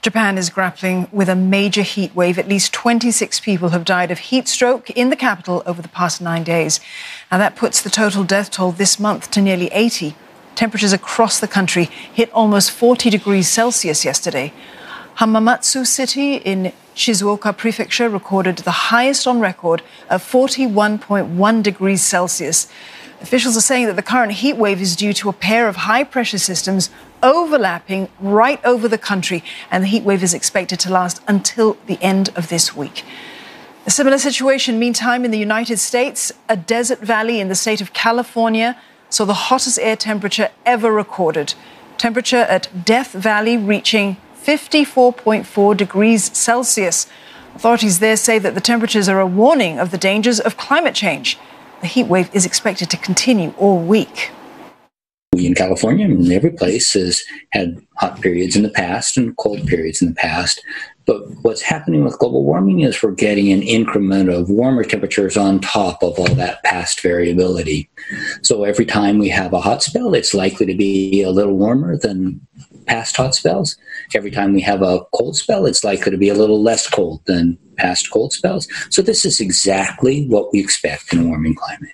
Japan is grappling with a major heat wave. At least 26 people have died of heat stroke in the capital over the past 9 days. Now, that puts the total death toll this month to nearly 80. Temperatures across the country hit almost 40 degrees Celsius yesterday. Hamamatsu City in Shizuoka Prefecture recorded the highest on record of 41.1 degrees Celsius. Officials are saying that the current heat wave is due to a pair of high-pressure systems overlapping right over the country, and the heat wave is expected to last until the end of this week. A similar situation, meantime, in the United States, a desert valley in the state of California saw the hottest air temperature ever recorded. Temperature at Death Valley reaching 54.4 degrees Celsius. Authorities there say that the temperatures are a warning of the dangers of climate change. The heat wave is expected to continue all week. We in California and every place has had hot periods in the past and cold periods in the past. But what's happening with global warming is we're getting an increment of warmer temperatures on top of all that past variability. So every time we have a hot spell, it's likely to be a little warmer than past hot spells. Every time we have a cold spell, it's likely to be a little less cold than past cold spells. So this is exactly what we expect in a warming climate.